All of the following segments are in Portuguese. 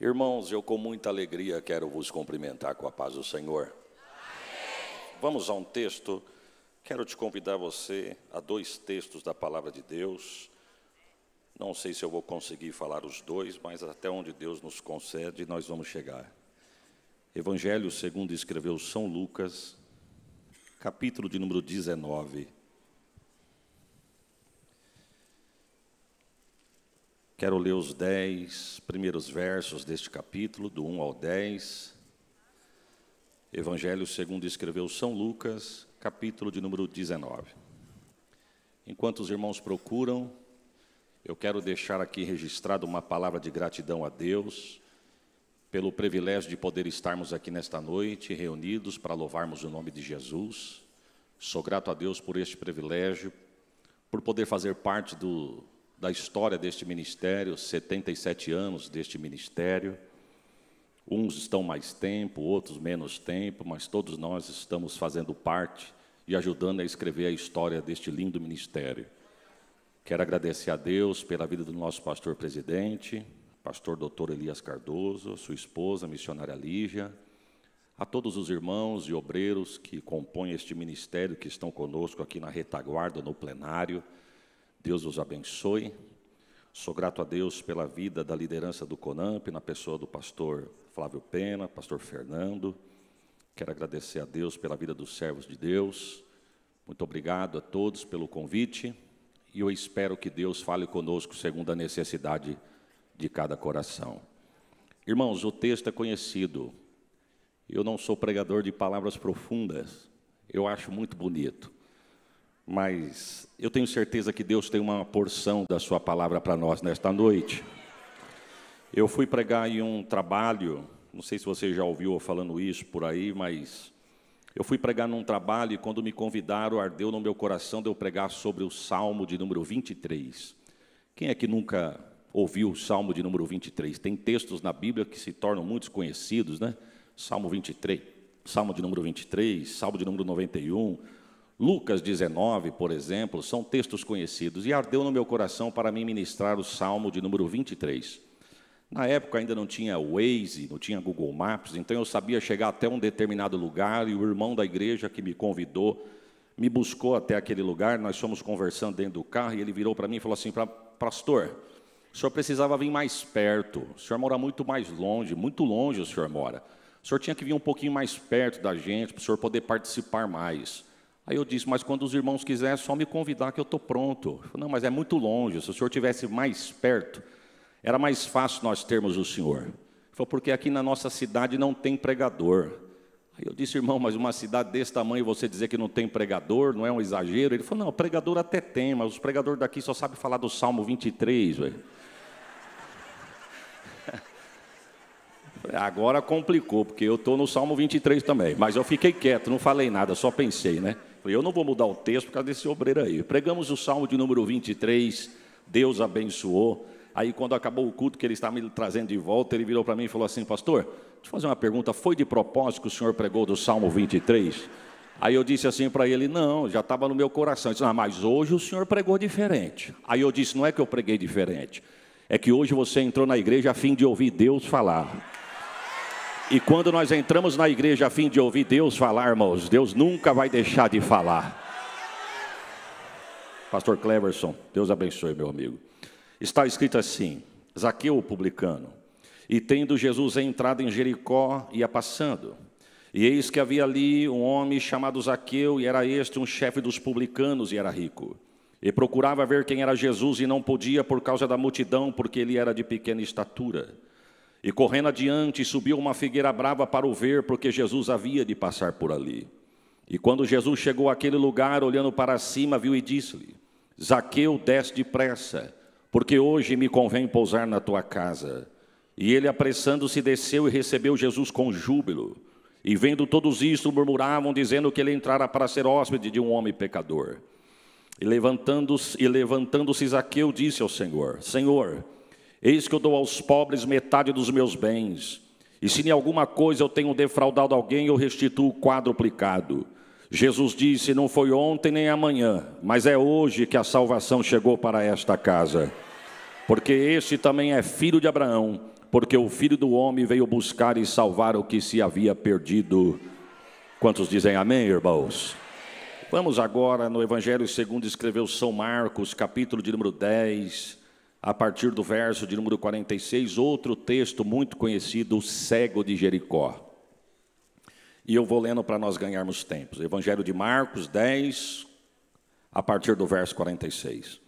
Irmãos, eu com muita alegria quero vos cumprimentar com a paz do Senhor. Amém. Vamos a um texto. Quero te convidar você a dois textos da Palavra de Deus. Não sei se eu vou conseguir falar os dois, mas até onde Deus nos concede, nós vamos chegar. Evangelho segundo escreveu São Lucas, capítulo de número 19. Quero ler os 10 primeiros versos deste capítulo, do 1 ao 10. Evangelho segundo escreveu São Lucas, capítulo de número 19. Enquanto os irmãos procuram, eu quero deixar aqui registrado uma palavra de gratidão a Deus, pelo privilégio de poder estarmos aqui nesta noite, reunidos para louvarmos o nome de Jesus. Sou grato a Deus por este privilégio, por poder fazer parte da história deste ministério, 77 anos deste ministério. Uns estão mais tempo, outros menos tempo, mas todos nós estamos fazendo parte e ajudando a escrever a história deste lindo ministério. Quero agradecer a Deus pela vida do nosso pastor presidente, pastor doutor Elias Cardoso, sua esposa, missionária Lívia, a todos os irmãos e obreiros que compõem este ministério, que estão conosco aqui na retaguarda, no plenário. Deus os abençoe. Sou grato a Deus pela vida da liderança do CONAMP, na pessoa do pastor Flávio Pena, pastor Fernando. Quero agradecer a Deus pela vida dos servos de Deus. Muito obrigado a todos pelo convite. E eu espero que Deus fale conosco segundo a necessidade de cada coração. Irmãos, o texto é conhecido. Eu não sou pregador de palavras profundas. Eu acho muito bonito. Mas eu tenho certeza que Deus tem uma porção da sua palavra para nós nesta noite. Eu fui pregar em um trabalho, não sei se você já ouviu eu falando isso por aí, mas eu fui pregar num trabalho e quando me convidaram, ardeu no meu coração de eu pregar sobre o Salmo de número 23. Quem é que nunca ouviu o Salmo de número 23? Tem textos na Bíblia que se tornam muito conhecidos, né? Salmo 23, Salmo de número 23, Salmo de número 91... Lucas 19, por exemplo, são textos conhecidos, e ardeu no meu coração para mim ministrar o Salmo de número 23. Na época ainda não tinha Waze, não tinha Google Maps, então eu sabia chegar até um determinado lugar, e o irmão da igreja que me convidou, me buscou até aquele lugar, nós fomos conversando dentro do carro, e ele virou para mim e falou assim, pastor, o senhor precisava vir mais perto, o senhor mora muito longe o senhor mora, o senhor tinha que vir um pouquinho mais perto da gente, para o senhor poder participar mais. Aí eu disse, mas quando os irmãos quiserem, é só me convidar que eu estou pronto. Eu falei, não, mas é muito longe, se o senhor estivesse mais perto, era mais fácil nós termos o senhor. Ele falou, porque aqui na nossa cidade não tem pregador. Aí eu disse, irmão, mas uma cidade desse tamanho, você dizer que não tem pregador, não é um exagero? Ele falou, não, pregador até tem, mas os pregadores daqui só sabem falar do Salmo 23. Véio. Agora complicou, porque eu estou no Salmo 23 também, mas eu fiquei quieto, não falei nada, só pensei, né? Eu não vou mudar o texto por causa desse obreiro aí. Pregamos o Salmo de número 23, Deus abençoou. Aí, quando acabou o culto que ele estava me trazendo de volta, ele virou para mim e falou assim, pastor, deixa eu fazer uma pergunta, foi de propósito que o senhor pregou do Salmo 23? Aí eu disse assim para ele, não, já estava no meu coração. Ele disse, ah, mas hoje o senhor pregou diferente. Aí eu disse, não é que eu preguei diferente, é que hoje você entrou na igreja a fim de ouvir Deus falar. E quando nós entramos na igreja a fim de ouvir Deus falar, irmãos, Deus nunca vai deixar de falar. Pastor Cleverson, Deus abençoe, meu amigo. Está escrito assim, Zaqueu, publicano, e tendo Jesus entrado em Jericó, ia passando. E eis que havia ali um homem chamado Zaqueu, e era este um chefe dos publicanos, e era rico. E procurava ver quem era Jesus, e não podia por causa da multidão, porque ele era de pequena estatura. E correndo adiante, subiu uma figueira brava para o ver, porque Jesus havia de passar por ali. E quando Jesus chegou àquele lugar, olhando para cima, viu e disse-lhe, Zaqueu, desce depressa, porque hoje me convém pousar na tua casa. E ele, apressando-se, desceu e recebeu Jesus com júbilo. E vendo todos isto, murmuravam, dizendo que ele entrara para ser hóspede de um homem pecador. E levantando-se Zaqueu, disse ao Senhor, Senhor, eis que eu dou aos pobres metade dos meus bens, e se em alguma coisa eu tenho defraudado alguém, eu restituo quadruplicado. Jesus disse, não foi ontem nem amanhã, mas é hoje que a salvação chegou para esta casa, porque este também é filho de Abraão, porque o Filho do Homem veio buscar e salvar o que se havia perdido. Quantos dizem amém, irmãos? Vamos agora no Evangelho segundo escreveu São Marcos, capítulo de número 10, a partir do verso de número 46, outro texto muito conhecido, o cego de Jericó. E eu vou lendo para nós ganharmos tempo. Evangelho de Marcos 10, a partir do verso 46.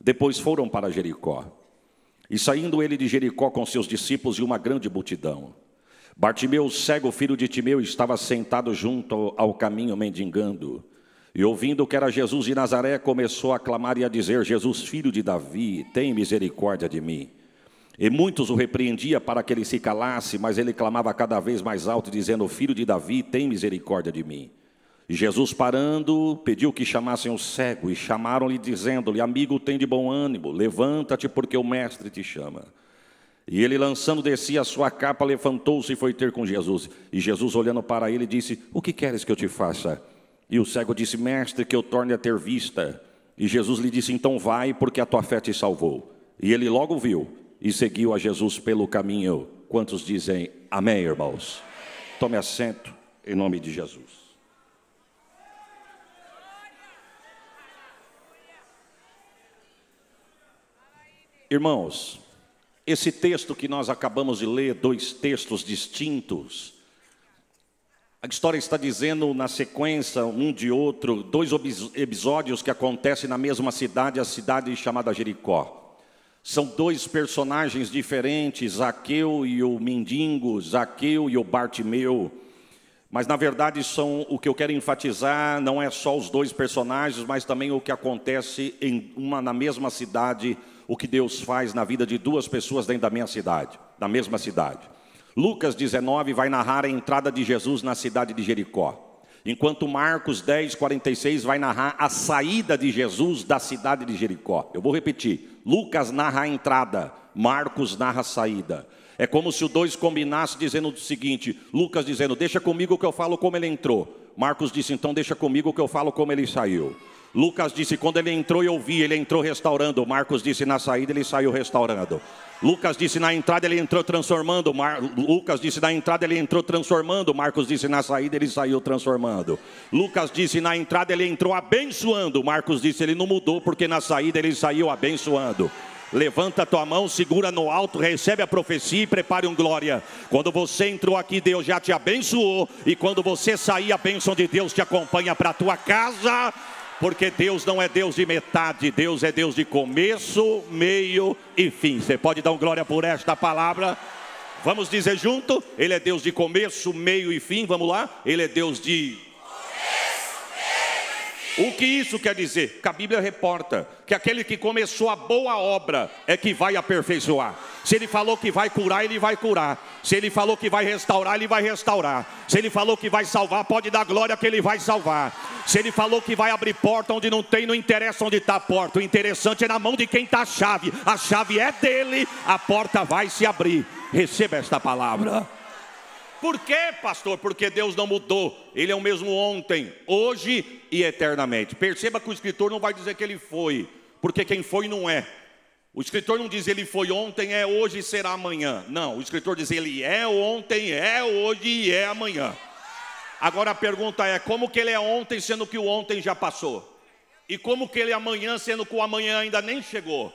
Depois foram para Jericó. E saindo ele de Jericó com seus discípulos e uma grande multidão. Bartimeu, cego, filho de Timeu, estava sentado junto ao caminho mendigando. E ouvindo que era Jesus de Nazaré, começou a clamar e a dizer: Jesus, filho de Davi, tem misericórdia de mim. E muitos o repreendia para que ele se calasse, mas ele clamava cada vez mais alto, dizendo: Filho de Davi, tem misericórdia de mim. E Jesus, parando, pediu que chamassem o cego, e chamaram-lhe, dizendo-lhe: Amigo, tem de bom ânimo, levanta-te, porque o mestre te chama. E ele, lançando de si a sua capa, levantou-se e foi ter com Jesus. E Jesus, olhando para ele, disse: O que queres que eu te faça? E o cego disse: Mestre, que eu torne a ter vista. E Jesus lhe disse: Então vai, porque a tua fé te salvou. E ele logo viu e seguiu a Jesus pelo caminho. Quantos dizem amém, irmãos? Amém. Tome assento em nome de Jesus. Irmãos, esse texto que nós acabamos de ler, dois textos distintos. A história está dizendo na sequência, um de outro, dois episódios que acontecem na mesma cidade, a cidade chamada Jericó. São dois personagens diferentes, Zaqueu e o mendigo, Zaqueu e o Bartimeu. Mas, na verdade, são o que eu quero enfatizar, não é só os dois personagens, mas também o que acontece na mesma cidade, o que Deus faz na vida de duas pessoas dentro da mesma cidade. Lucas 19 vai narrar a entrada de Jesus na cidade de Jericó, enquanto Marcos 10, 46 vai narrar a saída de Jesus da cidade de Jericó. Eu vou repetir, Lucas narra a entrada, Marcos narra a saída. É como se os dois combinassem dizendo o seguinte, Lucas dizendo, deixa comigo que eu falo como ele entrou. Marcos disse, então deixa comigo que eu falo como ele saiu. Lucas disse, quando ele entrou eu vi, ele entrou restaurando. Marcos disse, na saída ele saiu restaurando. Lucas disse, na entrada ele entrou transformando. Lucas disse, na entrada ele entrou transformando. Marcos disse, na saída ele saiu transformando. Lucas disse, na entrada ele entrou abençoando. Marcos disse, ele não mudou porque na saída ele saiu abençoando. Levanta a tua mão, segura no alto, recebe a profecia e prepare um glória. Quando você entrou aqui, Deus já te abençoou. E quando você sair, a bênção de Deus te acompanha para a tua casa. Porque Deus não é Deus de metade, Deus é Deus de começo, meio e fim. Você pode dar um glória por esta palavra? Vamos dizer junto? Ele é Deus de começo, meio e fim, vamos lá? Ele é Deus de... começo, meio e fim. O que isso quer dizer? Que a Bíblia reporta que aquele que começou a boa obra é que vai aperfeiçoar. Se ele falou que vai curar, ele vai curar. Se ele falou que vai restaurar, ele vai restaurar. Se ele falou que vai salvar, pode dar glória que ele vai salvar. Se ele falou que vai abrir porta onde não tem, não interessa onde está a porta. O interessante é na mão de quem está a chave. A chave é dele, a porta vai se abrir. Receba esta palavra. Por quê, pastor? Porque Deus não mudou. Ele é o mesmo ontem, hoje e eternamente. Perceba que o escritor não vai dizer que ele foi, porque quem foi não é. O escritor não diz ele foi ontem, é hoje e será amanhã. Não, o escritor diz ele é ontem, é hoje e é amanhã. Agora a pergunta é, como que ele é ontem, sendo que o ontem já passou? E como que ele é amanhã, sendo que o amanhã ainda nem chegou?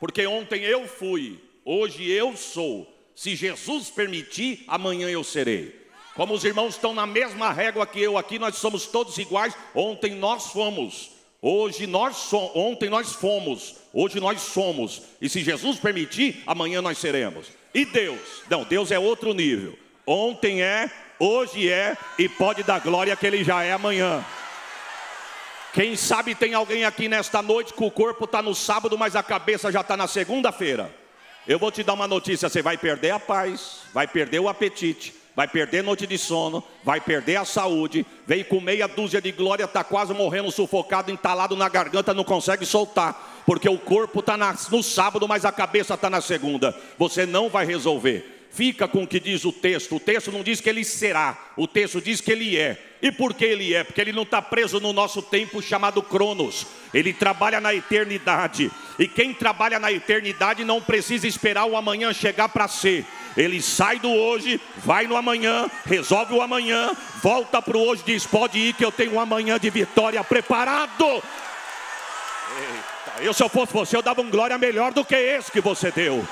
Porque ontem eu fui, hoje eu sou. Se Jesus permitir, amanhã eu serei. Como os irmãos estão na mesma régua que eu aqui, nós somos todos iguais. Ontem nós fomos, hoje nós somos, ontem nós fomos, hoje nós somos. E se Jesus permitir, amanhã nós seremos. E Deus? Não, Deus é outro nível. Ontem é... hoje é e pode dar glória que ele já é amanhã. Quem sabe tem alguém aqui nesta noite que o corpo está no sábado, mas a cabeça já está na segunda-feira. Eu vou te dar uma notícia, você vai perder a paz, vai perder o apetite, vai perder noite de sono, vai perder a saúde. Veio com meia dúzia de glória, está quase morrendo, sufocado, entalado na garganta, não consegue soltar. Porque o corpo está no sábado, mas a cabeça está na segunda. Você não vai resolver. Fica com o que diz o texto não diz que ele será, o texto diz que ele é. E por que ele é? Porque ele não está preso no nosso tempo chamado Cronos. Ele trabalha na eternidade. E quem trabalha na eternidade não precisa esperar o amanhã chegar para ser. Ele sai do hoje, vai no amanhã, resolve o amanhã, volta para o hoje e diz: pode ir que eu tenho um amanhã de vitória preparado. Eita, eu se eu fosse você, eu dava um glória melhor do que esse que você deu.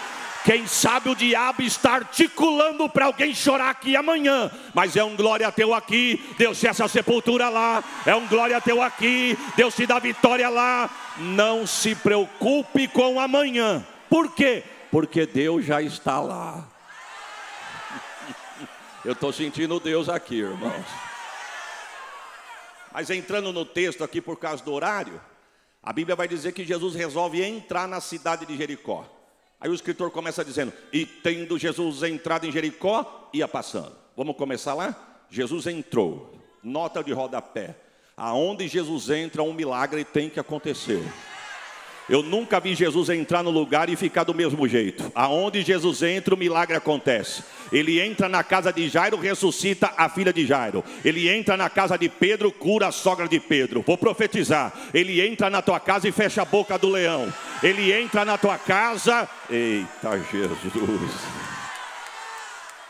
Quem sabe o diabo está articulando para alguém chorar aqui amanhã. Mas é um glória teu aqui, Deus te essa sepultura lá. É um glória teu aqui, Deus te dá vitória lá. Não se preocupe com amanhã. Por quê? Porque Deus já está lá. Eu estou sentindo Deus aqui, irmãos. Mas entrando no texto aqui por causa do horário, a Bíblia vai dizer que Jesus resolve entrar na cidade de Jericó. Aí o escritor começa dizendo: e tendo Jesus entrado em Jericó, ia passando. Vamos começar lá? Jesus entrou. Nota de rodapé. Aonde Jesus entra, um milagre tem que acontecer. Eu nunca vi Jesus entrar no lugar e ficar do mesmo jeito. Aonde Jesus entra, o milagre acontece. Ele entra na casa de Jairo, ressuscita a filha de Jairo. Ele entra na casa de Pedro, cura a sogra de Pedro. Vou profetizar. Ele entra na tua casa e fecha a boca do leão. Ele entra na tua casa. Eita Jesus.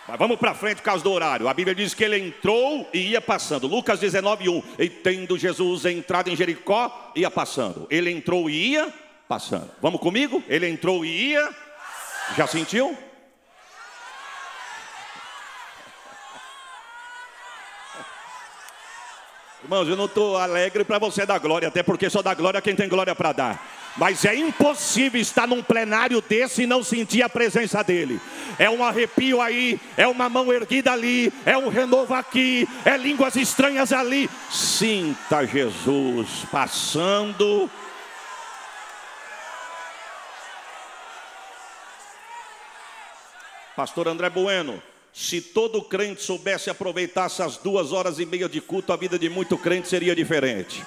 Mas vamos para frente por causa do horário. A Bíblia diz que ele entrou e ia passando. Lucas 19:1. E tendo Jesus entrado em Jericó, ia passando. Ele entrou e ia passando. Vamos comigo? Ele entrou e ia passando. Já sentiu? Irmãos, eu não estou alegre para você dar glória, até porque só dá glória quem tem glória para dar. Mas é impossível estar num plenário desse e não sentir a presença dele. É um arrepio aí, é uma mão erguida ali, é um renovo aqui, é línguas estranhas ali. Sinta Jesus passando. Pastor André Bueno: se todo crente soubesse aproveitar essas 2 horas e meia de culto, a vida de muito crente seria diferente.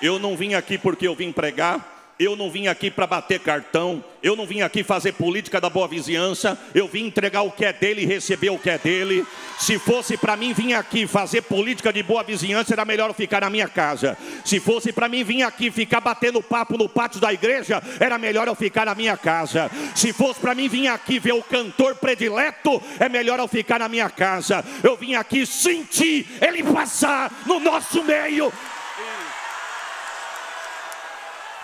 Eu não vim aqui porque eu vim pregar. Eu não vim aqui para bater cartão. Eu não vim aqui fazer política da boa vizinhança. Eu vim entregar o que é dele e receber o que é dele. Se fosse para mim vir aqui fazer política de boa vizinhança, era melhor eu ficar na minha casa. Se fosse para mim vir aqui ficar batendo papo no pátio da igreja, era melhor eu ficar na minha casa. Se fosse para mim vir aqui ver o cantor predileto, é melhor eu ficar na minha casa. Eu vim aqui sentir ele passar no nosso meio.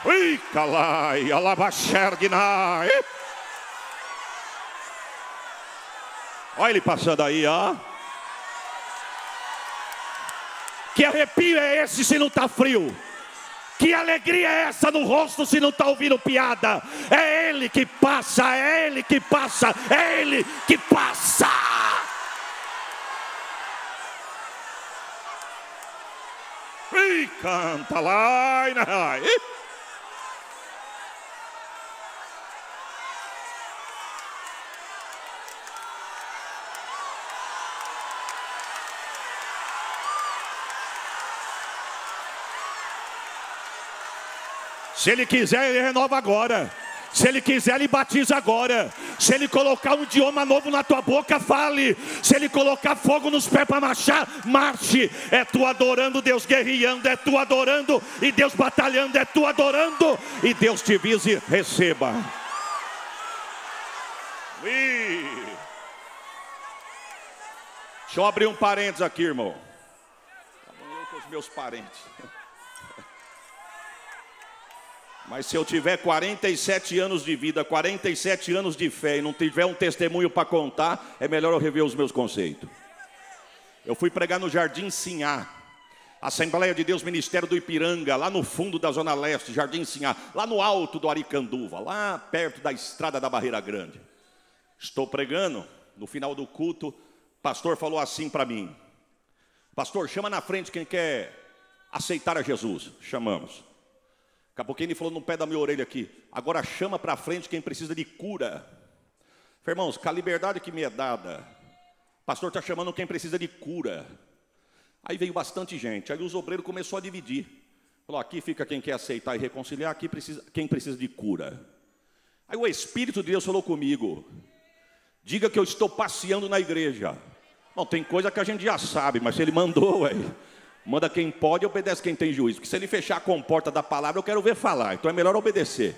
Olha ele passando aí, ó. Que arrepio é esse se não está frio? Que alegria é essa no rosto se não está ouvindo piada? É ele que passa, é ele que passa, é ele que passa. E canta lá. Se ele quiser, ele renova agora. Se ele quiser, ele batiza agora. Se ele colocar um idioma novo na tua boca, fale. Se ele colocar fogo nos pés para marchar, marche. É tu adorando, Deus guerreando. É tu adorando e Deus batalhando. É tu adorando e Deus te vise, receba. Deixa eu abrir um parênteses aqui, irmão. Eu com os meus parentes. Mas se eu tiver 47 anos de vida, 47 anos de fé e não tiver um testemunho para contar, é melhor eu rever os meus conceitos. Eu fui pregar no Jardim Siná, Assembleia de Deus Ministério do Ipiranga, lá no fundo da Zona Leste, Jardim Siná, lá no alto do Aricanduva, lá perto da estrada da Barreira Grande. Estou pregando, no final do culto, o pastor falou assim para mim: pastor, chama na frente quem quer aceitar a Jesus. Chamamos. Daqui a pouquinho ele falou no pé da minha orelha aqui: agora chama para frente quem precisa de cura. Irmãos, com a liberdade que me é dada, o pastor está chamando quem precisa de cura. Aí veio bastante gente, aí os obreiros começaram a dividir. Falou: aqui fica quem quer aceitar e reconciliar, aqui precisa, quem precisa de cura. Aí o Espírito de Deus falou comigo: diga que eu estou passeando na igreja. Não, tem coisa que a gente já sabe, mas se ele mandou, ué. Manda quem pode e obedece quem tem juízo. Porque se ele fechar a comporta da palavra, eu quero ver falar. Então é melhor obedecer.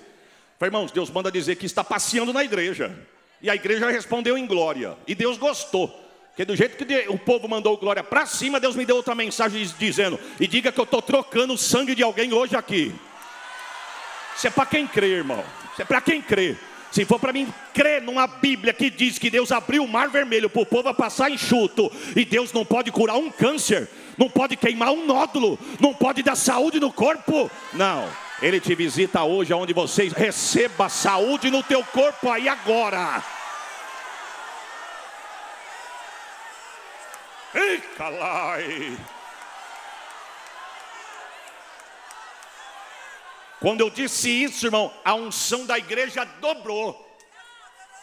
Irmãos, Deus manda dizer que está passeando na igreja. E a igreja respondeu em glória. E Deus gostou. Porque do jeito que o povo mandou glória para cima, Deus me deu outra mensagem dizendo: e diga que eu estou trocando o sangue de alguém hoje aqui. Isso é para quem crê, irmão. Isso é para quem crê. Se for para mim crer numa Bíblia que diz que Deus abriu o mar vermelho para o povo a passar enxuto, e Deus não pode curar um câncer, não pode queimar um nódulo, não pode dar saúde no corpo, não. Ele te visita hoje aonde vocês receba saúde no teu corpo aí agora. Ei, calai. Quando eu disse isso, irmão, a unção da igreja dobrou.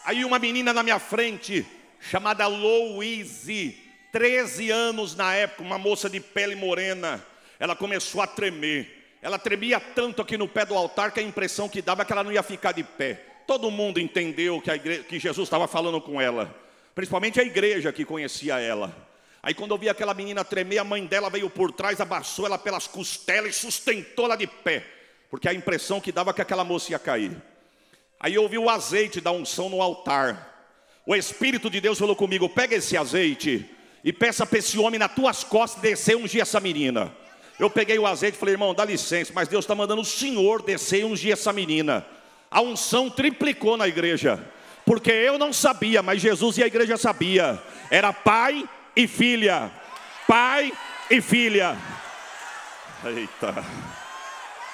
Aí uma menina na minha frente, chamada Louise, 13 anos na época, uma moça de pele morena, ela começou a tremer. Ela tremia tanto aqui no pé do altar que a impressão que dava é que ela não ia ficar de pé. Todo mundo entendeu que Jesus estava falando com ela, principalmente a igreja que conhecia ela. Aí quando eu vi aquela menina tremer, a mãe dela veio por trás, abraçou ela pelas costelas e sustentou ela de pé. Porque a impressão que dava que aquela moça ia cair. Aí eu vi o azeite da unção no altar. O Espírito de Deus falou comigo: pega esse azeite e peça para esse homem nas tuas costas descer e ungir essa menina. Eu peguei o azeite e falei: irmão, dá licença, mas Deus está mandando o Senhor descer e ungir essa menina. A unção triplicou na igreja. Porque eu não sabia, mas Jesus e a igreja sabia. Era pai e filha. Pai e filha. Eita...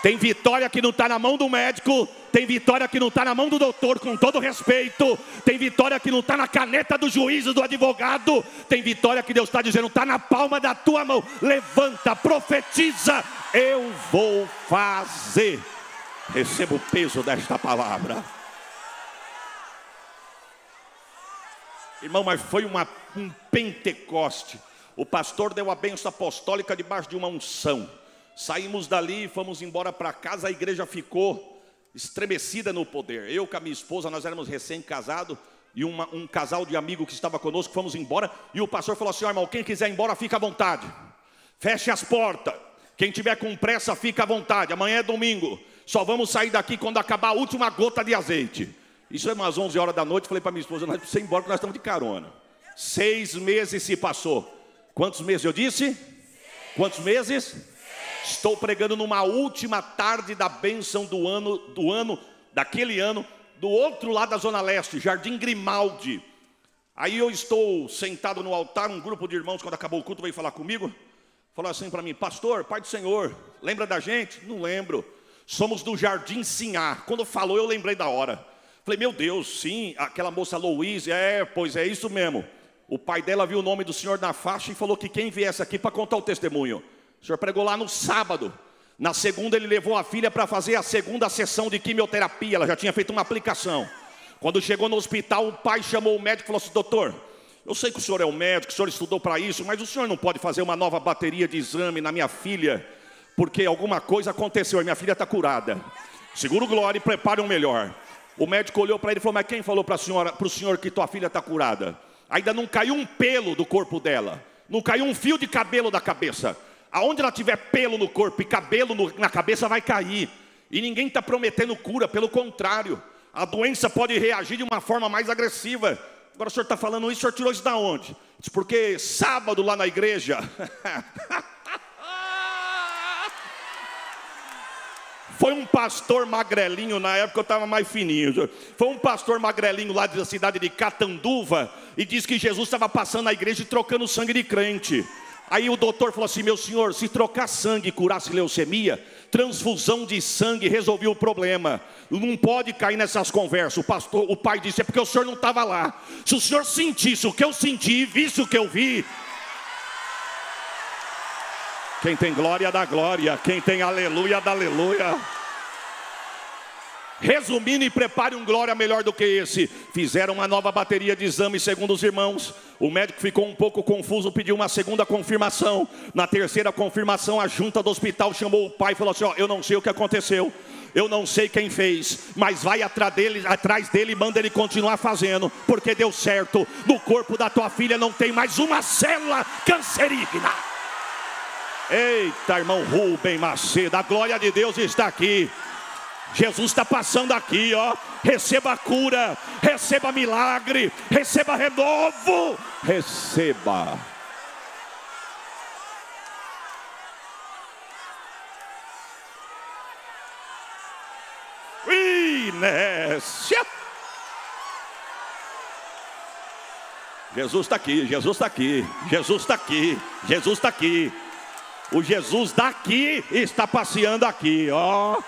Tem vitória que não está na mão do médico, tem vitória que não está na mão do doutor, com todo respeito. Tem vitória que não está na caneta do juiz, do advogado. Tem vitória que Deus está dizendo, está na palma da tua mão. Levanta, profetiza, eu vou fazer. Receba o peso desta palavra. Irmão, mas foi um Pentecoste. O pastor deu a bênção apostólica debaixo de uma unção. Saímos dali e fomos embora para casa. A igreja ficou estremecida no poder. Eu com a minha esposa, nós éramos recém-casados. E um casal de amigo que estava conosco, fomos embora. E o pastor falou assim: ó, irmão, quem quiser ir embora, fica à vontade. Feche as portas. Quem tiver com pressa, fica à vontade. Amanhã é domingo. Só vamos sair daqui quando acabar a última gota de azeite. Isso é umas 11 horas da noite. Falei para minha esposa: nós precisamos ir embora porque nós estamos de carona. 6 meses se passou. Quantos meses eu disse? 6. Quantos meses? Estou pregando numa última tarde da bênção daquele ano, do outro lado da Zona Leste, Jardim Grimaldi. Aí eu estou sentado no altar, um grupo de irmãos, quando acabou o culto, veio falar comigo. Falou assim para mim: pastor, Pai do Senhor, lembra da gente? Não lembro. Somos do Jardim Siná. Quando falou, eu lembrei da hora. Falei: meu Deus, sim, aquela moça Louise, pois é isso mesmo. O pai dela viu o nome do Senhor na faixa e falou que quem viesse aqui para contar o testemunho. O senhor pregou lá no sábado. Na segunda ele levou a filha para fazer a segunda sessão de quimioterapia. Ela já tinha feito uma aplicação. Quando chegou no hospital, o pai chamou o médico e falou assim: doutor, eu sei que o senhor é um médico, o senhor estudou para isso, mas o senhor não pode fazer uma nova bateria de exame na minha filha, porque alguma coisa aconteceu e minha filha está curada. Segura o glória e prepare um melhor. O médico olhou para ele e falou: mas quem falou para o senhor que tua filha está curada? Ainda não caiu um pelo do corpo dela. Não caiu um fio de cabelo da cabeça. Aonde ela tiver pelo no corpo e cabelo na cabeça vai cair. E ninguém está prometendo cura, pelo contrário. A doença pode reagir de uma forma mais agressiva. Agora o senhor está falando isso, o senhor tirou isso de onde? Diz: porque sábado lá na igreja foi um pastor magrelinho, na época eu estava mais fininho. Foi um pastor magrelinho lá da cidade de Catanduva e disse que Jesus estava passando na igreja e trocando sangue de crente. Aí o doutor falou assim: meu senhor, se trocar sangue e curasse leucemia, transfusão de sangue resolvia o problema. Não pode cair nessas conversas. O pai disse: é porque o senhor não estava lá. Se o senhor sentisse o que eu senti e visse o que eu vi. Quem tem glória, dá glória. Quem tem aleluia, dá aleluia. Resumindo, e prepare um glória melhor do que esse. Fizeram uma nova bateria de exame, segundo os irmãos. O médico ficou um pouco confuso, pediu uma segunda confirmação. Na terceira confirmação, a junta do hospital chamou o pai e falou assim: ó, eu não sei o que aconteceu, eu não sei quem fez, mas vai atrás dele e manda ele continuar fazendo, porque deu certo. No corpo da tua filha não tem mais uma célula cancerígena. Eita, irmão Rubem Macedo, a glória de Deus está aqui. Jesus está passando aqui, ó. Receba a cura, receba milagre, receba renovo, receba. Inércia. Jesus está aqui, Jesus está aqui, Jesus está aqui, Jesus está aqui. O Jesus daqui está passeando aqui, ó.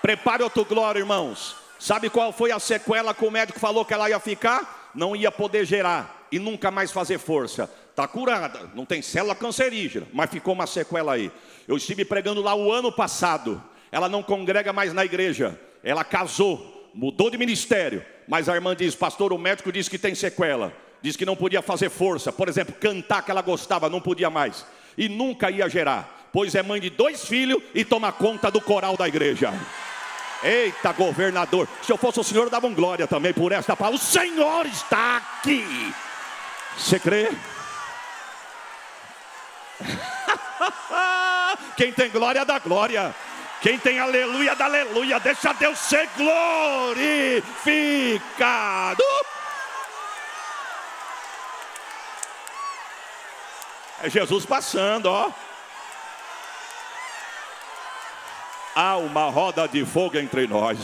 Prepare outro glória, irmãos. Sabe qual foi a sequela que o médico falou que ela ia ficar? Não ia poder gerar e nunca mais fazer força. Está curada, não tem célula cancerígena, mas ficou uma sequela aí. Eu estive pregando lá o ano passado. Ela não congrega mais na igreja. Ela casou, mudou de ministério. Mas a irmã diz, pastor, o médico disse que tem sequela. Diz que não podia fazer força. Por exemplo, cantar que ela gostava, não podia mais. E nunca ia gerar. Pois é mãe de 2 filhos e toma conta do coral da igreja. Eita, governador, se eu fosse o senhor, eu dava um glória também por esta palavra. O Senhor está aqui. Você crê? Quem tem glória, dá glória. Quem tem aleluia, dá aleluia. Deixa Deus ser glorificado. É Jesus passando, ó. Há uma roda de fogo entre nós.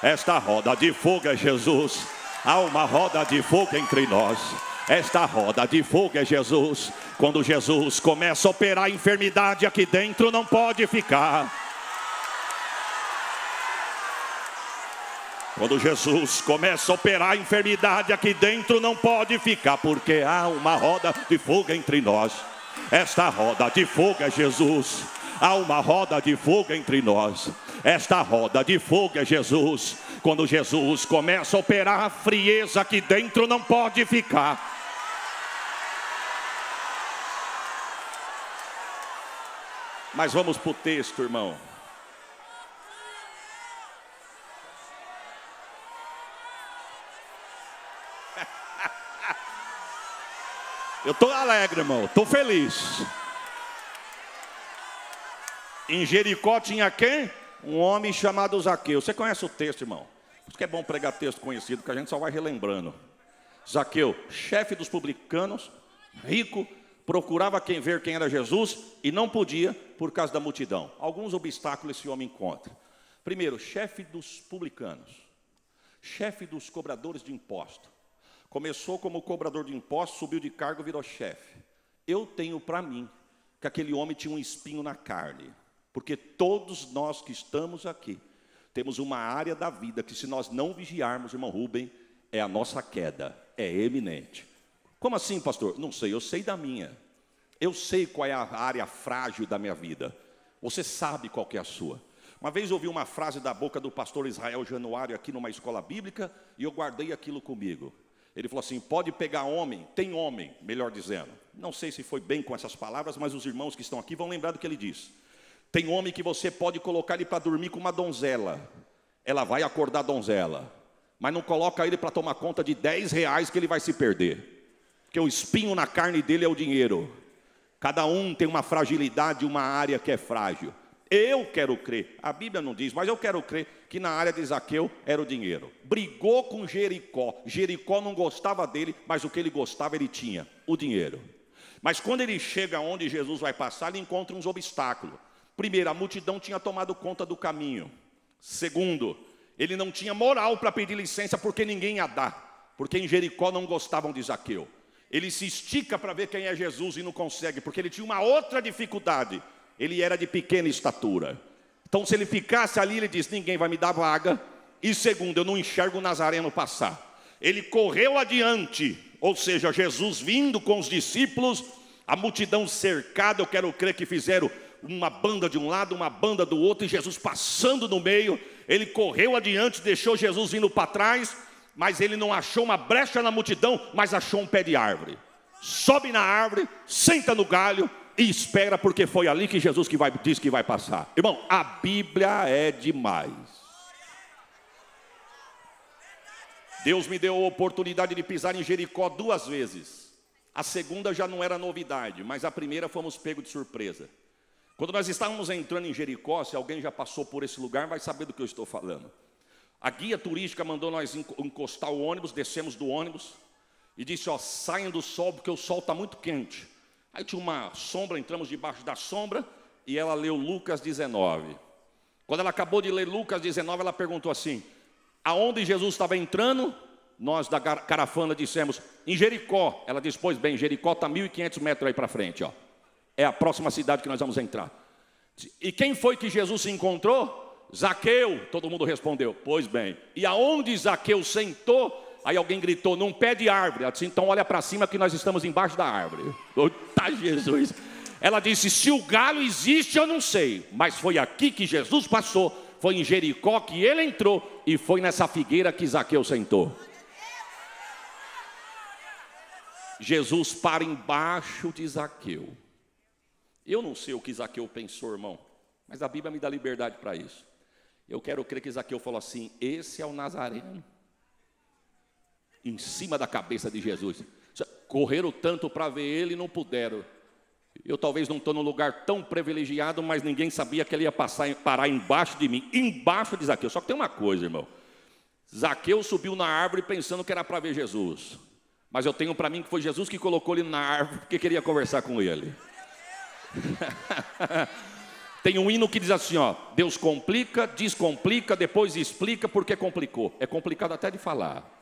Esta roda de fogo é Jesus. Há uma roda de fogo entre nós. Esta roda de fogo é Jesus. Quando Jesus começa a operar a enfermidade aqui dentro, não pode ficar. Quando Jesus começa a operar a enfermidade aqui dentro, não pode ficar. Porque há uma roda de fogo entre nós. Esta roda de fogo é Jesus. Há uma roda de fogo entre nós. Esta roda de fogo é Jesus. Quando Jesus começa a operar, a frieza aqui dentro não pode ficar. Mas vamos para o texto, irmão. Eu estou alegre, irmão. Estou feliz. Em Jericó tinha quem? Um homem chamado Zaqueu. Você conhece o texto, irmão? Por isso que é bom pregar texto conhecido, porque a gente só vai relembrando. Zaqueu, chefe dos publicanos, rico, procurava ver quem era Jesus e não podia por causa da multidão. Alguns obstáculos esse homem encontra. Primeiro, chefe dos publicanos, chefe dos cobradores de imposto. Começou como cobrador de imposto, subiu de cargo, virou chefe. Eu tenho para mim que aquele homem tinha um espinho na carne. Porque todos nós que estamos aqui temos uma área da vida que, se nós não vigiarmos, irmão Rubem, é a nossa queda, é eminente. Como assim, pastor? Não sei, eu sei da minha. Eu sei qual é a área frágil da minha vida. Você sabe qual que é a sua. Uma vez eu ouvi uma frase da boca do pastor Israel Januário aqui numa escola bíblica e eu guardei aquilo comigo. Ele falou assim, pode pegar homem, tem homem, melhor dizendo. Não sei se foi bem com essas palavras, mas os irmãos que estão aqui vão lembrar do que ele disse. Tem homem que você pode colocar ele para dormir com uma donzela. Ela vai acordar a donzela. Mas não coloca ele para tomar conta de 10 reais que ele vai se perder. Porque o espinho na carne dele é o dinheiro. Cada um tem uma fragilidade, uma área que é frágil. Eu quero crer, a Bíblia não diz, mas eu quero crer que na área de Zaqueu era o dinheiro. Brigou com Jericó. Jericó não gostava dele, mas o que ele gostava ele tinha, o dinheiro. Mas quando ele chega onde Jesus vai passar, ele encontra uns obstáculos. Primeiro, a multidão tinha tomado conta do caminho. Segundo, ele não tinha moral para pedir licença porque ninguém ia dar. Porque em Jericó não gostavam de Zaqueu. Ele se estica para ver quem é Jesus e não consegue, porque ele tinha uma outra dificuldade. Ele era de pequena estatura. Então, se ele ficasse ali, ele diz, ninguém vai me dar vaga. E segundo, eu não enxergo o Nazareno passar. Ele correu adiante, ou seja, Jesus vindo com os discípulos, a multidão cercada, eu quero crer que fizeram uma banda de um lado, uma banda do outro, e Jesus passando no meio. Ele correu adiante, deixou Jesus vindo para trás, mas ele não achou uma brecha na multidão, mas achou um pé de árvore. Sobe na árvore, senta no galho e espera, porque foi ali que Jesus disse que vai passar. Irmão, a Bíblia é demais. Deus me deu a oportunidade de pisar em Jericó 2 vezes. A segunda já não era novidade, mas a primeira fomos pegos de surpresa. Quando nós estávamos entrando em Jericó, se alguém já passou por esse lugar, vai saber do que eu estou falando. A guia turística mandou nós encostar o ônibus, descemos do ônibus e disse, ó, saiam do sol porque o sol está muito quente. Aí tinha uma sombra, entramos debaixo da sombra e ela leu Lucas 19. Quando ela acabou de ler Lucas 19, ela perguntou assim, aonde Jesus estava entrando? Nós da carafana dissemos, em Jericó. Ela disse, pois bem, Jericó está 1.500 metros aí para frente, ó. É a próxima cidade que nós vamos entrar. E quem foi que Jesus se encontrou? Zaqueu. Todo mundo respondeu, pois bem. E aonde Zaqueu sentou? Aí alguém gritou, num pé de árvore. Ela disse, então olha para cima que nós estamos embaixo da árvore. Tá, Jesus. Ela disse, se o galho existe eu não sei, mas foi aqui que Jesus passou, foi em Jericó que ele entrou e foi nessa figueira que Zaqueu sentou. Jesus para embaixo de Zaqueu. Eu não sei o que Zaqueu pensou, irmão, mas a Bíblia me dá liberdade para isso. Eu quero crer que Zaqueu falou assim, esse é o Nazareno. Em cima da cabeça de Jesus. Correram tanto para ver ele e não puderam. Eu talvez não estou num lugar tão privilegiado, mas ninguém sabia que ele ia parar embaixo de mim, embaixo de Zaqueu. Só que tem uma coisa, irmão. Zaqueu subiu na árvore pensando que era para ver Jesus. Mas eu tenho para mim que foi Jesus que colocou ele na árvore porque queria conversar com ele. Tem um hino que diz assim, ó, Deus complica, descomplica, depois explica porque complicou. É complicado até de falar.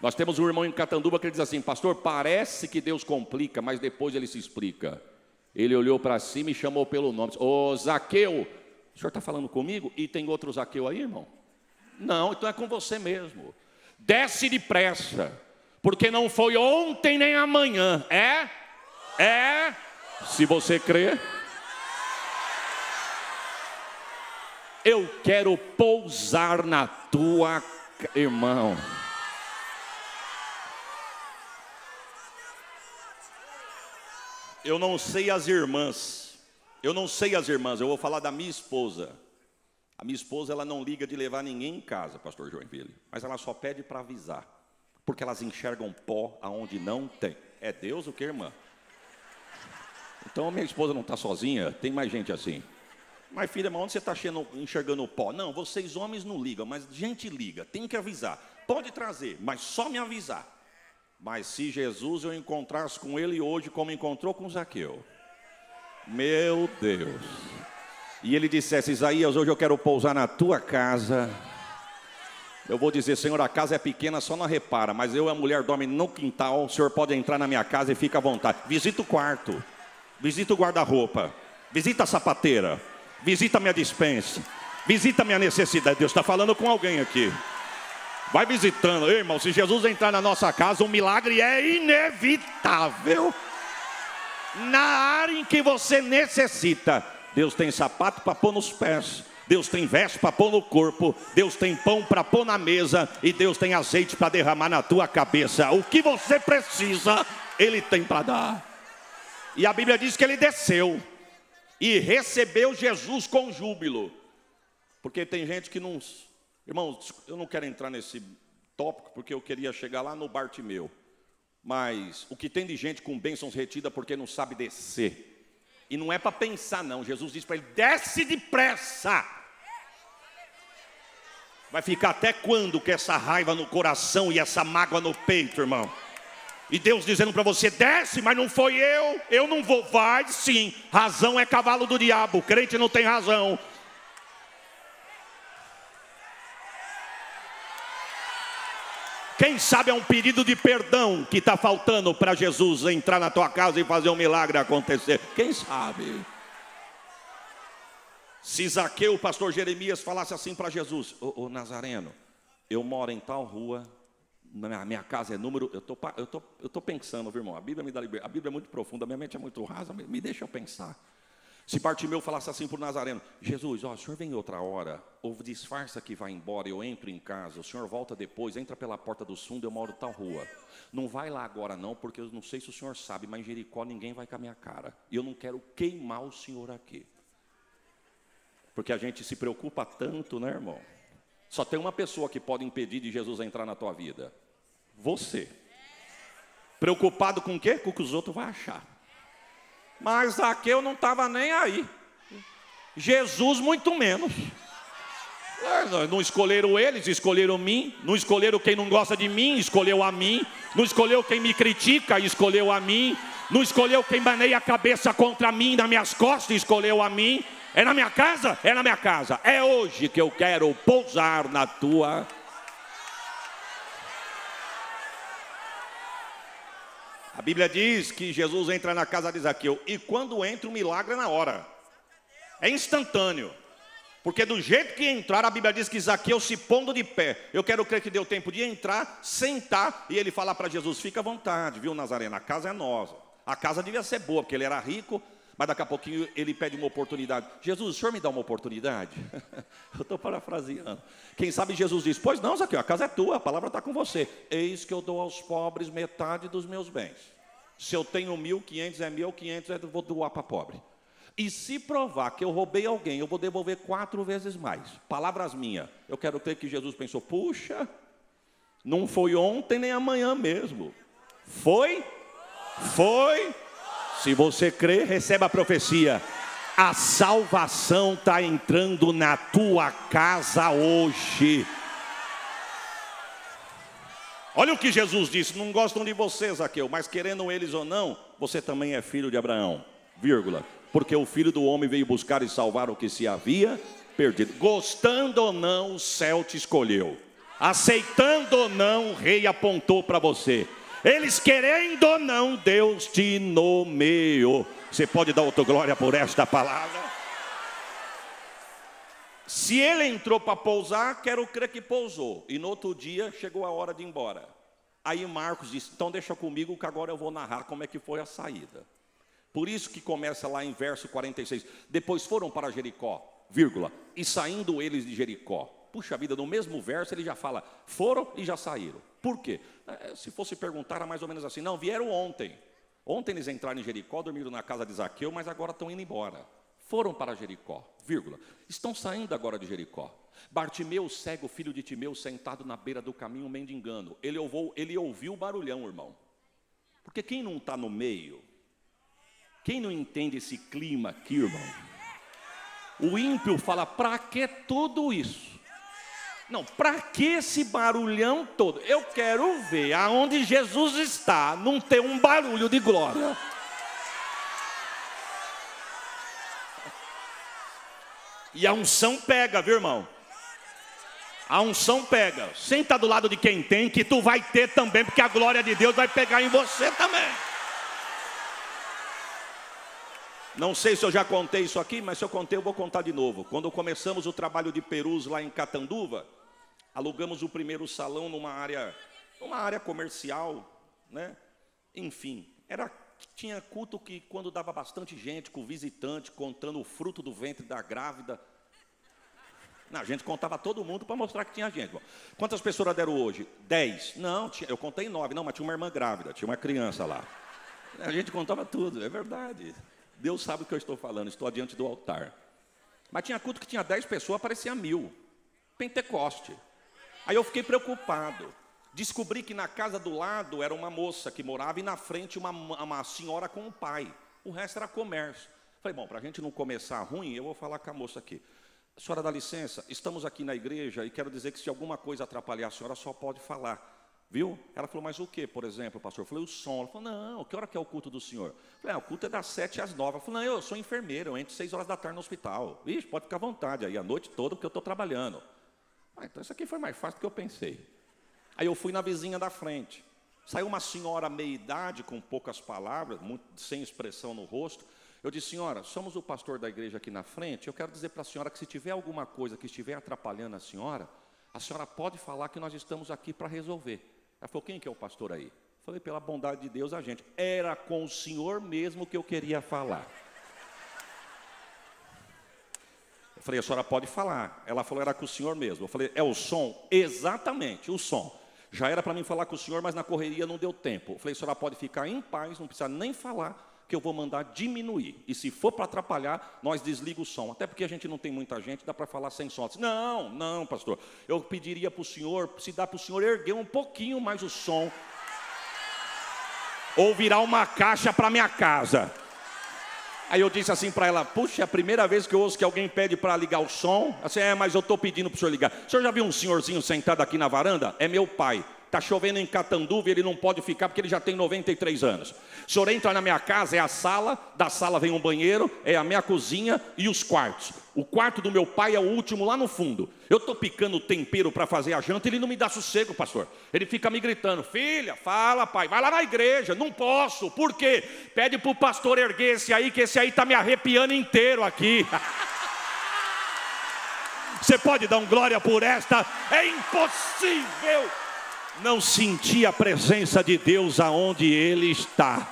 Nós temos um irmão em Catanduva que ele diz assim, pastor, parece que Deus complica, mas depois ele se explica. Ele olhou para cima e chamou pelo nome. Ô, Zaqueu, o senhor está falando comigo? E tem outro Zaqueu aí, irmão? Não, então é com você mesmo. Desce depressa, porque não foi ontem nem amanhã. É? Se você crê. Eu quero pousar na tua... Irmão... Eu não sei as irmãs, eu vou falar da minha esposa. A minha esposa, ela não liga de levar ninguém em casa, pastor Joinville, mas ela só pede para avisar, porque elas enxergam pó aonde não tem. É Deus o que, irmã? Então, minha esposa não está sozinha, tem mais gente assim. Mas, filha, mas onde você está enxergando o pó? Não, vocês homens não ligam, mas gente liga, tem que avisar. Pode trazer, mas só me avisar. Mas se Jesus eu encontrasse com ele hoje, como encontrou com Zaqueu, meu Deus, e ele dissesse, Isaías, hoje eu quero pousar na tua casa, eu vou dizer, Senhor, a casa é pequena, só não repara, mas eu e a mulher dorme no quintal, o Senhor pode entrar na minha casa e fica à vontade. Visita o quarto, visita o guarda-roupa, visita a sapateira, visita a minha dispensa, visita a minha necessidade. Deus está falando com alguém aqui. Vai visitando. Ei, irmão, se Jesus entrar na nossa casa, um milagre é inevitável. Na área em que você necessita. Deus tem sapato para pôr nos pés. Deus tem veste para pôr no corpo. Deus tem pão para pôr na mesa. E Deus tem azeite para derramar na tua cabeça. O que você precisa, Ele tem para dar. E a Bíblia diz que Ele desceu. E recebeu Jesus com júbilo. Porque tem gente que não... Irmãos, eu não quero entrar nesse tópico, porque eu queria chegar lá no Bartimeu. Mas o que tem de gente com bênçãos retida porque não sabe descer. E não é para pensar, não. Jesus disse para ele, desce depressa. Vai ficar até quando com essa raiva no coração e essa mágoa no peito, irmão? E Deus dizendo para você, desce, mas não foi eu não vou. Vai sim, razão é cavalo do diabo, crente não tem razão. Quem sabe é um pedido de perdão que está faltando para Jesus entrar na tua casa e fazer um milagre acontecer. Quem sabe? Se Zaqueu, o pastor Jeremias, falasse assim para Jesus, ô Nazareno, eu moro em tal rua, minha casa é número... Eu tô pensando, viu, irmão? A Bíblia me dá liberdade. A Bíblia é muito profunda, minha mente é muito rasa, me deixa eu pensar. Se Bartimeu falasse assim para o Nazareno, Jesus, ó, o senhor vem outra hora, ou disfarça que vai embora, eu entro em casa, o senhor volta depois, entra pela porta do fundo, eu moro tal rua. Não vai lá agora não, porque eu não sei se o senhor sabe, mas em Jericó ninguém vai com a minha cara. E eu não quero queimar o senhor aqui. Porque a gente se preocupa tanto, né, irmão? Só tem uma pessoa que pode impedir de Jesus entrar na tua vida. Você. Preocupado com o quê? Com o que os outros vão achar. Mas Zaqueu não estava nem aí. Jesus muito menos. Não escolheram eles, escolheram mim. Não escolheram quem não gosta de mim, escolheu a mim. Não escolheu quem me critica, escolheu a mim. Não escolheu quem baneia a cabeça contra mim, nas minhas costas, escolheu a mim. É na minha casa? É na minha casa. É hoje que eu quero pousar na tua. A Bíblia diz que Jesus entra na casa de Zaqueu. E quando entra, o milagre é na hora. É instantâneo. Porque do jeito que entrar, a Bíblia diz que Zaqueu se pondo de pé. Eu quero crer que deu tempo de entrar, sentar, e ele falar para Jesus: fica à vontade, viu, Nazareno? A casa é nossa. A casa devia ser boa, porque ele era rico, mas daqui a pouquinho ele pede uma oportunidade. Jesus, o senhor me dá uma oportunidade? Eu estou parafraseando. Quem sabe Jesus diz: pois não, Zaqueu, a casa é tua, a palavra está com você. Eis que eu dou aos pobres metade dos meus bens. Se eu tenho 1.500, é meu, 500 eu vou doar para pobre. E se provar que eu roubei alguém, eu vou devolver 4 vezes mais. Palavras minhas. Eu quero crer que Jesus pensou: puxa, não foi ontem nem amanhã mesmo. Foi? Foi? Se você crer, receba a profecia. A salvação está entrando na tua casa hoje. Olha o que Jesus disse: não gostam de você, Zaqueu, mas querendo eles ou não, você também é filho de Abraão, vírgula. Porque o Filho do Homem veio buscar e salvar o que se havia perdido. Gostando ou não, o céu te escolheu. Aceitando ou não, o rei apontou para você. Eles querendo ou não, Deus te nomeou. Você pode dar autoglória por esta palavra? Se ele entrou para pousar, quero crer que pousou. E no outro dia, chegou a hora de ir embora. Aí Marcos disse: então deixa comigo que agora eu vou narrar como é que foi a saída. Por isso que começa lá em verso 46. Depois foram para Jericó, vírgula, e saindo eles de Jericó. Puxa vida, no mesmo verso ele já fala: foram e já saíram. Por quê? Se fosse perguntar, era mais ou menos assim: não, vieram ontem. Ontem eles entraram em Jericó, dormiram na casa de Zaqueu, mas agora estão indo embora. Foram para Jericó, vírgula. Estão saindo agora de Jericó. Bartimeu, cego, filho de Timeu, sentado na beira do caminho, mendigando. Ele ouviu o barulhão, irmão. Porque quem não está no meio... Quem não entende esse clima aqui, irmão? O ímpio fala: pra que tudo isso? Não, pra que esse barulhão todo? Eu quero ver aonde Jesus está, não ter um barulho de glória. E a unção pega, viu, irmão? A unção pega. Senta do lado de quem tem, que tu vai ter também, porque a glória de Deus vai pegar em você também. Não sei se eu já contei isso aqui, mas se eu contei, eu vou contar de novo. Quando começamos o trabalho de Perus lá em Catanduva, alugamos o primeiro salão numa área comercial, né? Enfim, tinha culto que quando dava bastante gente, com visitante, contando o fruto do ventre da grávida. Não, a gente contava todo mundo para mostrar que tinha gente. Bom, quantas pessoas deram hoje? 10. Não, eu contei 9. Não, mas tinha uma irmã grávida, tinha uma criança lá. A gente contava tudo, é verdade. Deus sabe o que eu estou falando, estou adiante do altar. Mas tinha culto que tinha 10 pessoas, aparecia 1000. Pentecoste. Aí eu fiquei preocupado. Descobri que na casa do lado era uma moça que morava e na frente uma senhora com um pai. O resto era comércio. Falei: bom, para a gente não começar ruim, eu vou falar com a moça aqui. A senhora dá licença, estamos aqui na igreja e quero dizer que se alguma coisa atrapalhar a senhora, só pode falar. Viu? Ela falou: mas o que, por exemplo, pastor? Eu falei: o som. Ela falou: não, que hora que é o culto do senhor? Eu falei: ah, o culto é das 7 às 9. Ela falou: não, eu sou enfermeira, eu entro 6 horas da tarde no hospital. Vixe, pode ficar à vontade aí, a noite toda, porque eu estou trabalhando. Ah, então isso aqui foi mais fácil do que eu pensei. Aí eu fui na vizinha da frente. Saiu uma senhora meia-idade, com poucas palavras, sem expressão no rosto. Eu disse: senhora, somos o pastor da igreja aqui na frente, eu quero dizer para a senhora que se tiver alguma coisa que estiver atrapalhando a senhora pode falar que nós estamos aqui para resolver. Ela falou: quem que é o pastor aí? Falei: pela bondade de Deus, a gente. Era com o senhor mesmo que eu queria falar. Eu falei: a senhora pode falar. Ela falou: era com o senhor mesmo. Eu falei: é o som? Exatamente, o som. Já era para mim falar com o senhor, mas na correria não deu tempo. Eu falei: a senhora pode ficar em paz, não precisa nem falar, que eu vou mandar diminuir. E se for para atrapalhar, nós desligamos o som. Até porque a gente não tem muita gente, dá para falar sem som. Disse: não, não, pastor. Eu pediria para o senhor, se dá para o senhor erguer um pouquinho mais o som. ou virar uma caixa para minha casa. Aí eu disse assim para ela, puxa, é a primeira vez que eu ouço que alguém pede para ligar o som. Assim, é, mas eu estou pedindo para o senhor ligar. O senhor já viu um senhorzinho sentado aqui na varanda? É meu pai. Está chovendo em Catanduva e ele não pode ficar porque ele já tem 93 anos. O senhor entra na minha casa, é a sala, da sala vem um banheiro, é a minha cozinha e os quartos. O quarto do meu pai é o último lá no fundo. Eu estou picando o tempero para fazer a janta, ele não me dá sossego, pastor. Ele fica me gritando, filha, fala pai, vai lá na igreja, não posso, por quê? Pede para o pastor erguer esse aí, que esse aí está me arrepiando inteiro aqui. Você pode dar um glória por esta? É impossível não sentia a presença de Deus aonde ele está.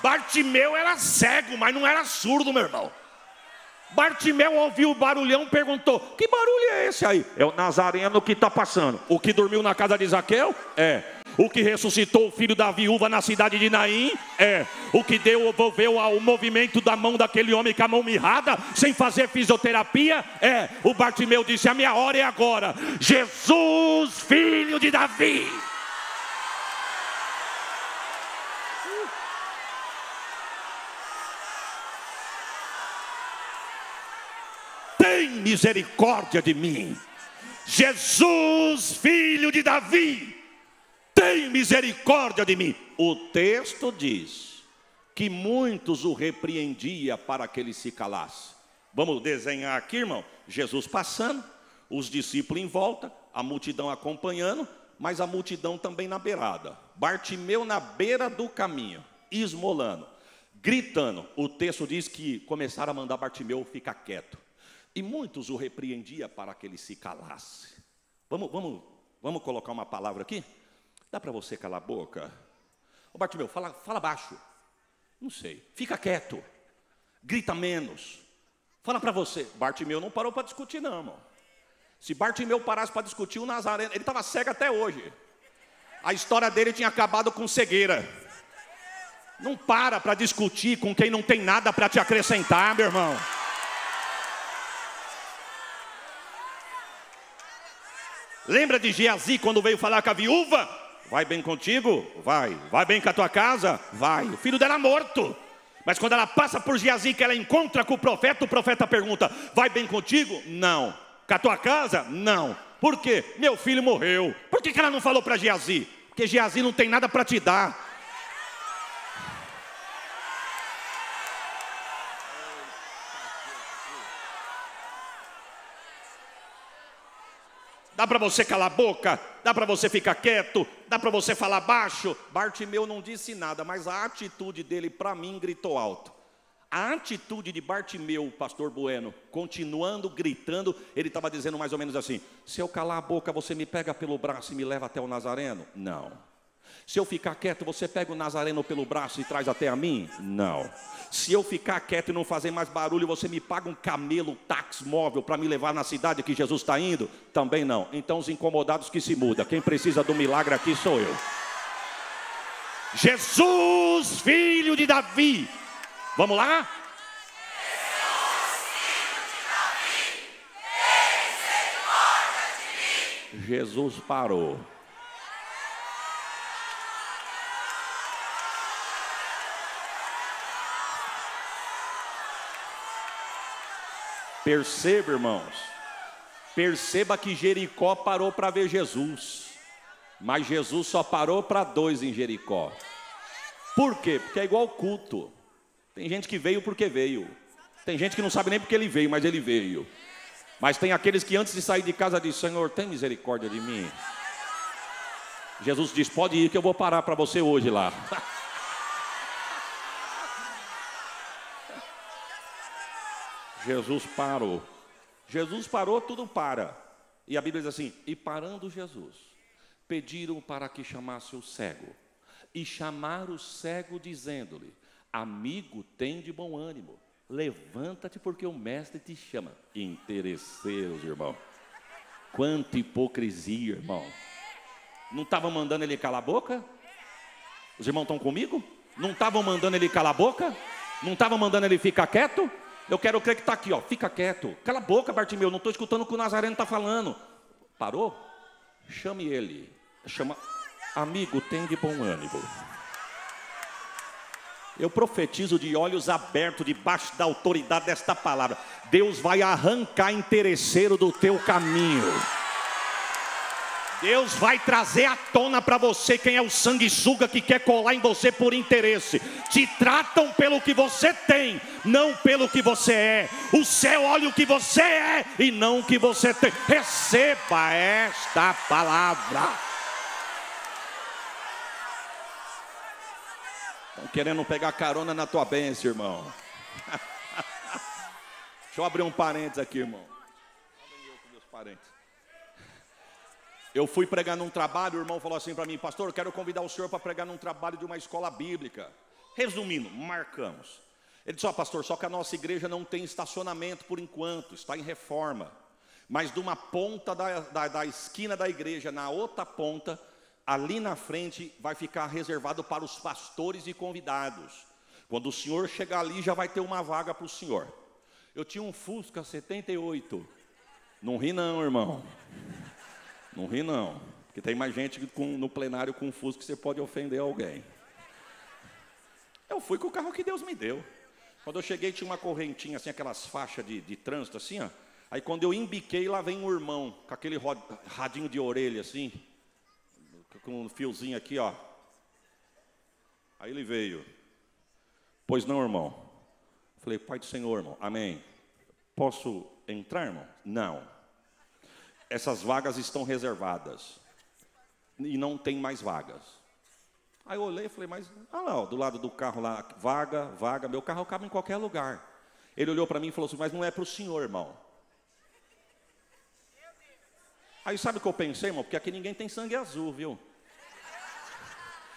Bartimeu era cego, mas não era surdo, meu irmão. Bartimeu ouviu o barulhão e perguntou, que barulho é esse aí? É o Nazareno que está passando. O que dormiu na casa de Zaqueu? É. O que ressuscitou o filho da viúva na cidade de Naim? É. O que devolveu ao movimento da mão daquele homem com a mão mirrada, sem fazer fisioterapia? É. O Bartimeu disse, a minha hora é agora. Jesus, filho de Davi. Tem misericórdia de mim. Jesus, filho de Davi. Tem misericórdia de mim. O texto diz que muitos o repreendia para que ele se calasse. Vamos desenhar aqui, irmão. Jesus passando, os discípulos em volta, a multidão acompanhando, mas a multidão também na beirada. Bartimeu na beira do caminho, esmolando, gritando. O texto diz que começaram a mandar Bartimeu ficar quieto. E muitos o repreendia para que ele se calasse. Vamos colocar uma palavra aqui? Dá para você calar a boca? Ô Bartimeu, fala baixo. Não sei. Fica quieto. Grita menos. Fala para você. Bartimeu não parou para discutir, não, irmão. Se Bartimeu parasse para discutir, o Nazareno... Ele estava cego até hoje. A história dele tinha acabado com cegueira. Não para discutir com quem não tem nada para te acrescentar, meu irmão. Lembra de Giazi quando veio falar com a viúva? Vai bem contigo? Vai. Vai bem com a tua casa? Vai. O filho dela morto. Mas quando ela passa por Giazi, que ela encontra com o profeta pergunta, vai bem contigo? Não. Com a tua casa? Não. Por quê? Meu filho morreu. Por que ela não falou para Giazi? Porque Giazi não tem nada para te dar. Dá para você calar a boca? Dá para você ficar quieto? Dá para você falar baixo? Bartimeu não disse nada, mas a atitude dele, para mim, gritou alto. A atitude de Bartimeu, pastor Bueno, continuando gritando, ele estava dizendo mais ou menos assim, se eu calar a boca, você me pega pelo braço e me leva até o Nazareno? Não. Se eu ficar quieto, você pega o Nazareno pelo braço e traz até a mim? Não. Se eu ficar quieto e não fazer mais barulho, você me paga um camelo, um táxi móvel para me levar na cidade que Jesus está indo? Também não. Então os incomodados que se mudam. Quem precisa do milagre aqui sou eu. Jesus, filho de Davi. Vamos lá? Jesus, filho de Davi, tem misericórdia de mim. Jesus parou. Perceba, irmãos, perceba que Jericó parou para ver Jesus, mas Jesus só parou para dois em Jericó. Por quê? Porque é igual culto. Tem gente que veio porque veio. Tem gente que não sabe nem porque ele veio, mas ele veio. Mas tem aqueles que antes de sair de casa dizem, Senhor, tem misericórdia de mim. Jesus diz, pode ir que eu vou parar para você hoje lá. Jesus parou. Jesus parou, tudo para. E a Bíblia diz assim, e parando Jesus, pediram para que chamasse o cego. E chamaram o cego dizendo-lhe, amigo, tem de bom ânimo, levanta-te porque o mestre te chama. Interesseiros, irmão. Quanta hipocrisia, irmão. Não estavam mandando ele calar a boca? Os irmãos estão comigo? Não estavam mandando ele calar a boca? Não estavam mandando ele ficar quieto? Eu quero crer que está aqui, ó. Fica quieto. Cala a boca, Bartimeu. Não estou escutando o que o Nazareno está falando. Parou? Chame ele. Chama. Amigo, tem de bom ânimo. Eu profetizo de olhos abertos, debaixo da autoridade desta palavra. Deus vai arrancar interesseiro do teu caminho. Deus vai trazer à tona para você quem é o sanguessuga que quer colar em você por interesse. Te tratam pelo que você tem, não pelo que você é. O céu olha o que você é e não o que você tem. Receba esta palavra. Estão querendo pegar carona na tua bênção, irmão. Deixa eu abrir um parênteses aqui, irmão. Eu fui pregar num trabalho, o irmão falou assim para mim: pastor, eu quero convidar o senhor para pregar num trabalho de uma escola bíblica. Resumindo, marcamos. Ele disse: ó, pastor, só que a nossa igreja não tem estacionamento por enquanto, está em reforma. Mas de uma ponta da esquina da igreja, na outra ponta, ali na frente vai ficar reservado para os pastores e convidados. Quando o senhor chegar ali, já vai ter uma vaga para o senhor. Eu tinha um Fusca 78. Não ri não, irmão. Não ri não. Porque tem mais gente no plenário com Fusca que você pode ofender alguém. Eu fui com o carro que Deus me deu. Quando eu cheguei, tinha uma correntinha, assim, aquelas faixas de trânsito, assim, ó. Aí quando eu embiquei, lá vem um irmão, com aquele radinho de orelha, assim, com um fiozinho aqui, ó. Aí ele veio. Pois não, irmão? Falei: Pai do Senhor, irmão. Amém. Posso entrar, irmão? Não. Essas vagas estão reservadas. E não tem mais vagas. Aí eu olhei e falei: mas, ah lá, ó, do lado do carro lá, vaga, vaga. Meu carro cabe em qualquer lugar. Ele olhou para mim e falou assim: mas não é para o senhor, irmão. Aí sabe o que eu pensei, irmão? Porque aqui ninguém tem sangue azul, viu?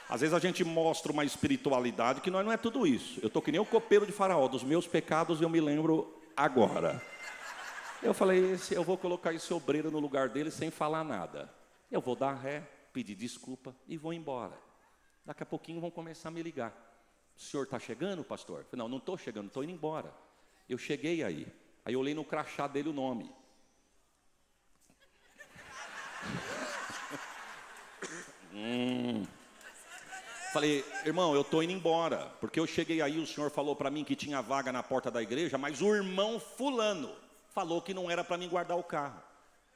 Às vezes a gente mostra uma espiritualidade que nós não é tudo isso. Eu estou que nem o copeiro de Faraó. Dos meus pecados eu me lembro agora. Eu falei: eu vou colocar esse obreiro no lugar dele sem falar nada. Eu vou dar ré, pedir desculpa e vou embora. Daqui a pouquinho vão começar a me ligar. O senhor está chegando, pastor? Eu falei: não, não estou chegando, estou indo embora. Eu cheguei aí. Aí eu olhei no crachá dele o nome. Falei: irmão, eu estou indo embora, porque eu cheguei aí, o senhor falou para mim que tinha vaga na porta da igreja, mas o irmão fulano falou que não era para mim guardar o carro.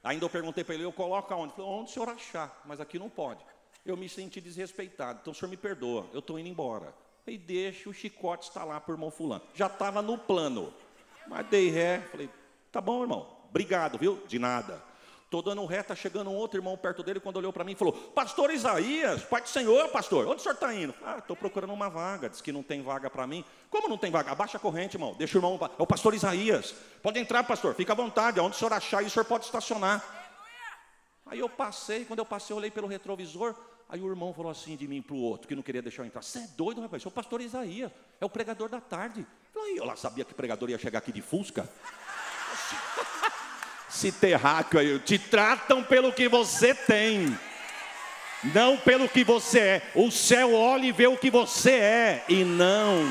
Ainda eu perguntei para ele: eu coloco aonde? Ele falou: onde o senhor achar, mas aqui não pode. Eu me senti desrespeitado, então o senhor me perdoa, eu estou indo embora. Falei: deixa o chicote estar lá para o irmão fulano. Já estava no plano, mas dei ré. Falei: tá bom, irmão, obrigado, viu? De nada. Estou dando ré, está chegando um outro irmão perto dele. Quando olhou para mim, falou: pastor Isaías, Pai do Senhor, pastor, onde o senhor está indo? Ah, estou procurando uma vaga, diz que não tem vaga para mim. Como não tem vaga? Abaixa a corrente, irmão, deixa o irmão. É o pastor Isaías. Pode entrar, pastor, fica à vontade, aonde o senhor achar, aí o senhor pode estacionar. Aí eu passei, quando eu passei, eu olhei pelo retrovisor. Aí o irmão falou assim de mim para o outro, que não queria deixar eu entrar: você é doido, rapaz, sou o pastor Isaías, é o pregador da tarde. Eu lá sabia que pregador ia chegar aqui de Fusca. Esse terráqueo aí, te tratam pelo que você tem, não pelo que você é. O céu olha e vê o que você é, e não.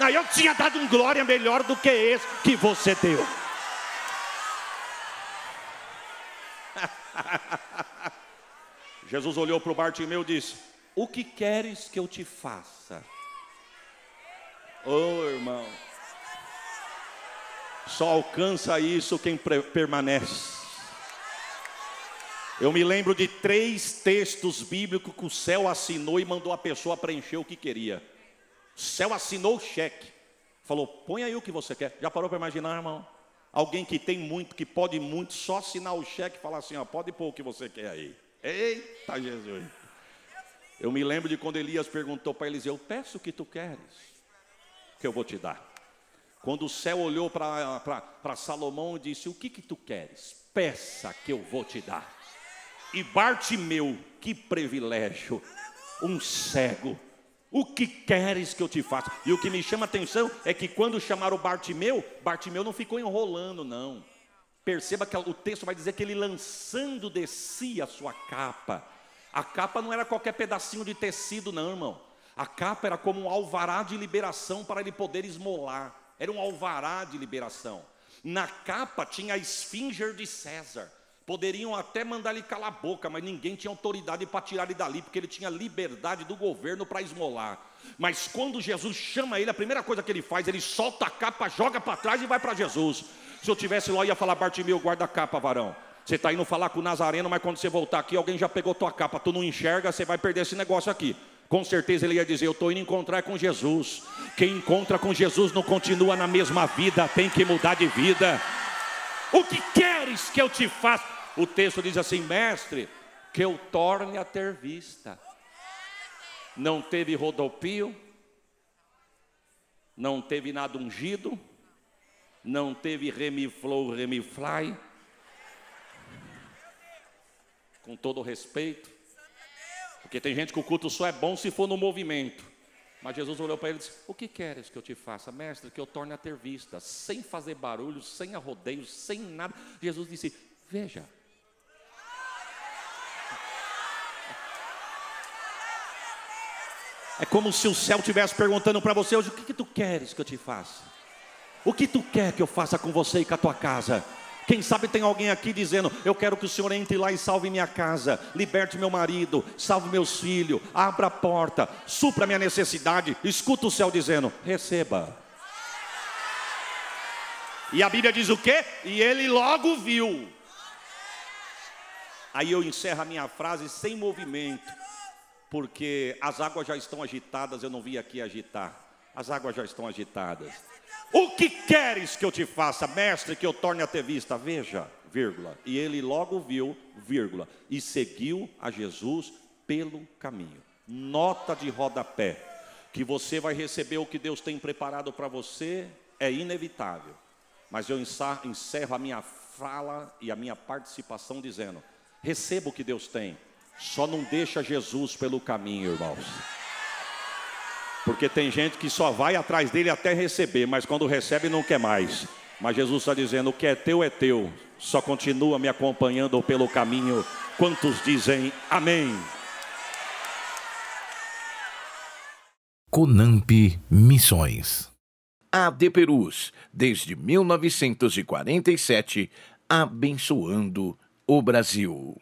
Aí eu tinha dado um glória melhor do que esse que você deu. Jesus olhou para o Bartimeu e disse: o que queres que eu te faça? Oh, irmão. Só alcança isso quem permanece. Eu me lembro de 3 textos bíblicos que o céu assinou e mandou a pessoa preencher o que queria. O céu assinou o cheque. Falou: põe aí o que você quer. Já parou para imaginar, irmão? Alguém que tem muito, que pode muito, só assinar o cheque e falar assim: ó, pode pôr o que você quer aí. Eita, Jesus. Eu me lembro de quando Elias perguntou para Eliseu: eu peço o que tu queres, que eu vou te dar. Quando o céu olhou para Salomão e disse: o que tu queres? Peça que eu vou te dar. E Bartimeu, que privilégio, um cego: o que queres que eu te faça? E o que me chama a atenção é que quando chamaram Bartimeu, Bartimeu não ficou enrolando, não. Perceba que o texto vai dizer que ele, lançando de si a sua capa. A capa não era qualquer pedacinho de tecido, não, irmão. A capa era como um alvará de liberação para ele poder esmolar. Era um alvará de liberação. Na capa tinha a esfinge de César. Poderiam até mandar ele calar a boca, mas ninguém tinha autoridade para tirar ele dali, porque ele tinha liberdade do governo para esmolar. Mas quando Jesus chama ele, a primeira coisa que ele faz, ele solta a capa, joga para trás e vai para Jesus. Se eu estivesse lá, eu ia falar: Bartimeu, guarda a capa, varão. Você está indo falar com o Nazareno, mas quando você voltar aqui, alguém já pegou tua capa, tu não enxerga, você vai perder esse negócio aqui. Com certeza ele ia dizer: eu estou indo encontrar com Jesus. Quem encontra com Jesus não continua na mesma vida, tem que mudar de vida. O que queres que eu te faça? O texto diz assim: mestre, que eu torne a ter vista. Não teve rodopio, não teve nada ungido, não teve remiflow, remifly. Com todo o respeito, porque tem gente que o culto só é bom se for no movimento. Mas Jesus olhou para ele e disse: o que queres que eu te faça? Mestre, que eu torne a ter vista. Sem fazer barulho, sem arrodeio, sem nada. Jesus disse: veja. É como se o céu estivesse perguntando para você hoje: o que tu queres que eu te faça? O que tu quer que eu faça com você e com a tua casa? Quem sabe tem alguém aqui dizendo: eu quero que o Senhor entre lá e salve minha casa, liberte meu marido, salve meus filhos, abra a porta, supra minha necessidade. Escuta o céu dizendo: receba. E a Bíblia diz o quê? E ele logo viu. Aí eu encerro a minha frase sem movimento, porque as águas já estão agitadas. Eu não vim aqui agitar, as águas já estão agitadas. O que queres que eu te faça? Mestre, que eu torne a ter vista. Veja, vírgula. E ele logo viu, vírgula, e seguiu a Jesus pelo caminho. Nota de rodapé: que você vai receber o que Deus tem preparado para você é inevitável. Mas eu encerro a minha fala e a minha participação dizendo: receba o que Deus tem, só não deixa Jesus pelo caminho, irmãos. Porque tem gente que só vai atrás dele até receber, mas quando recebe não quer mais. Mas Jesus está dizendo: o que é teu, só continua me acompanhando pelo caminho. Quantos dizem amém? CONAMP Missões. AD Perus, desde 1947, abençoando o Brasil.